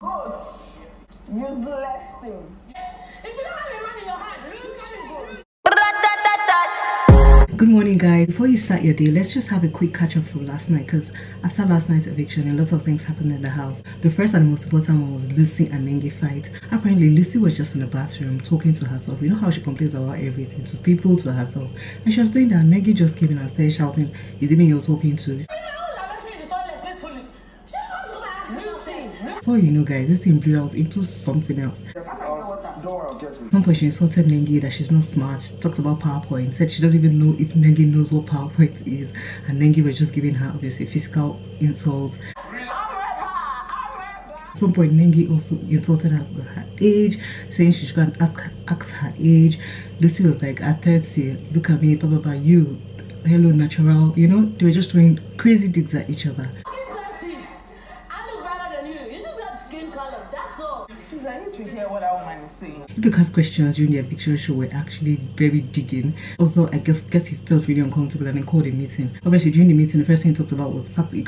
Goats. Useless thing. If you don't have a man in your hand, use your goat. Good morning, guys. Before you start your day, let's just have a quick catch up from last night, because after last night's eviction, a lot of things happened in the house. The first and most important one was Lucy and Nengi fight. Apparently, Lucy was just in the bathroom talking to herself. You know how she complains about everything, to people, to herself. And she was doing that. Nengi just came in and started shouting, "Is it me you're talking to?" Before you know, guys, this thing blew out into something else. At some point, she insulted Nengi that she's not smart. She talked about PowerPoint, said she doesn't even know if Nengi knows what PowerPoint is, and Nengi was just giving her obviously physical insult. At some point, Nengi also insulted her with her age, saying she should go and ask her age. Lucy was like, "At 30, look at me, blah blah blah, you, hello natural." You know, they were just throwing crazy digs at each other. Because questions during the eviction show were actually very digging. Also, I guess he felt really uncomfortable and then called a meeting. Obviously, during the meeting, the first thing he talked about was the fact that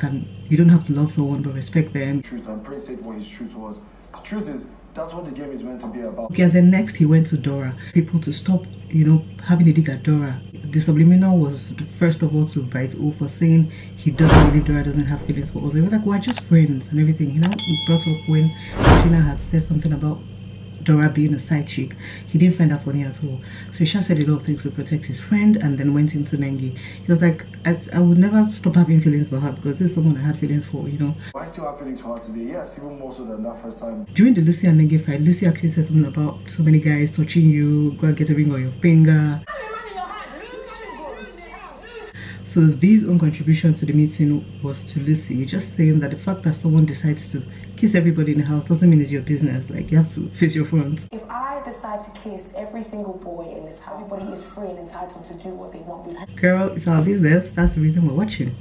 you don't have to love someone but respect them. Truth, and Prince said what his truth was. The truth is, that's what the game is meant to be about. Okay, and then next he went to Dora. People to stop, you know, having a dig at Dora. The subliminal was first of all to Bright O for saying he doesn't believe Dora doesn't have feelings for Ozo. He was like, we're just friends and everything. You know, he brought up when Shina had said something about Dora being a side chick. He didn't find that funny at all. So Shina said a lot of things to protect his friend and then went into Nengi. He was like, I would never stop having feelings for her because this is someone I had feelings for, you know. I still have feelings for her today, yes, even more so than that first time. During the Lucy and Nengi fight, Lucy actually said something about so many guys touching you, go and get a ring on your finger. So V's own contribution to the meeting was to Lucy, just saying that the fact that someone decides to kiss everybody in the house doesn't mean it's your business. Like, you have to face your front. If I decide to kiss every single boy in this house, everybody is free and entitled to do what they want with me. Girl, it's our business. That's the reason we're watching.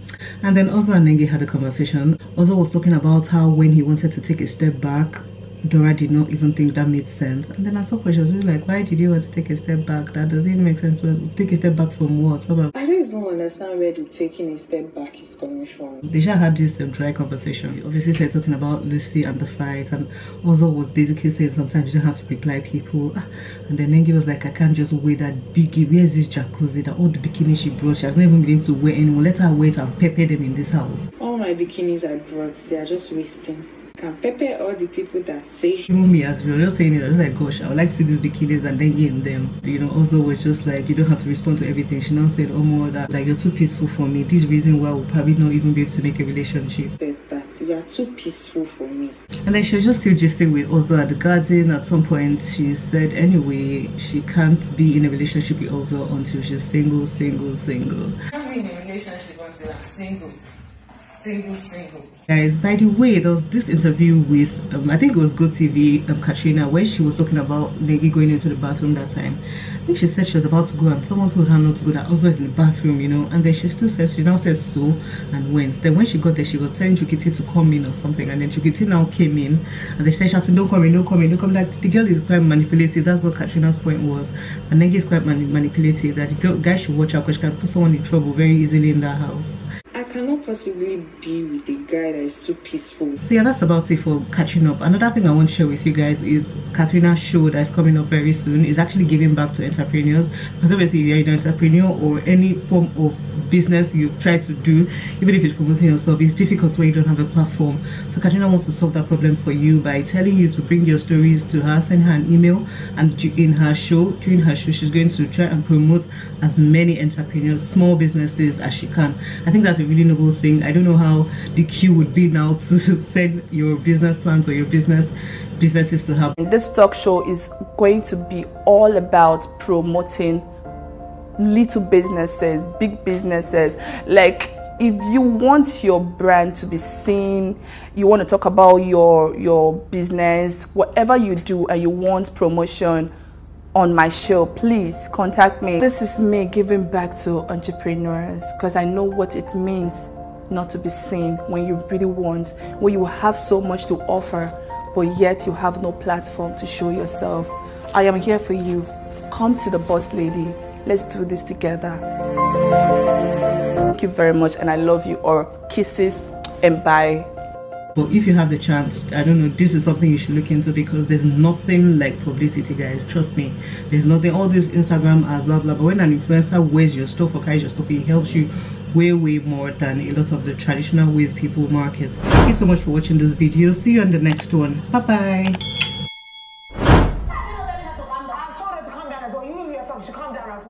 And then Ozo and Nengi had a conversation. Ozo was talking about how when he wanted to take a step back, Dora did not even think that made sense. And then at some point she was really like, why did you want to take a step back? That doesn't even make sense. Well, take a step back from what? I don't even understand where the taking a step back is coming from. They just had this dry conversation. Obviously they're talking about Lucy and the fight, and Ozo was basically saying sometimes you don't have to reply people. And then Nengi was like, I can't just wear that bikini. Where's this jacuzzi? That all the bikini she brought, she has not even been able to wear anyone. Let her wait and pepper them in this house. All my bikinis I brought, they are just wasting. Can pepper all the people that say even me, as we were just saying it, I was like, gosh, I would like to see these bikinis and then give them, you know. Also was just like, you don't have to respond to everything. She now said, oh more that like you're too peaceful for me. This reason why we'll probably not even be able to make a relationship. Said that you are too peaceful for me. And then she was just still gisting with Ozo at the garden. At some point she said anyway she can't be in a relationship with Ozo until she's single. I can't be in a relationship until I'm single. Guys, by the way, there was this interview with I think it was GoTV, Katrina, where she was talking about Nengi going into the bathroom that time. I think she said she was about to go and someone told her not to go, that Ozo is in the bathroom, you know, and then she still says, she now says so and went. Then when she got there, she was telling Jukiti to come in or something, and then Jukiti now came in and they said, shouting, don't come in, don't come in, don't come in. Like, the girl is quite manipulative. That's what Katrina's point was. And Nengi is quite manipulative, that the guy should watch out because she can put someone in trouble very easily in that house. I cannot possibly be with a guy that is too peaceful. So yeah, that's about it for catching up. Another thing I want to share with you guys is Katrina's show that is coming up very soon is actually giving back to entrepreneurs. Because obviously if you're an entrepreneur or any form of business you've tried to do, even if it's promoting yourself, it's difficult when you don't have a platform. So Katrina wants to solve that problem for you by telling you to bring your stories to her, send her an email, and in her show, during her show, she's going to try and promote as many entrepreneurs, small businesses as she can. I think that's a really noble thing. I don't know how the queue would be now to send your business plans or your businesses to help. This talk show is going to be all about promoting little businesses, big businesses. Like, if you want your brand to be seen, you want to talk about your business, whatever you do, and you want promotion on my show, please contact me. This is me giving back to entrepreneurs because I know what it means not to be seen when you really want, when you have so much to offer, but yet you have no platform to show yourself. I am here for you. Come to the boss lady. Let's do this together. Thank you very much and I love you. Or kisses and bye. But if you have the chance, I don't know, this is something you should look into, because there's nothing like publicity, guys. Trust me, there's nothing. All this Instagram ads, blah blah. But when an influencer wears your stuff or carries your stuff, it helps you way more than a lot of the traditional ways people market. Thank you so much for watching this video. See you on the next one. Bye bye.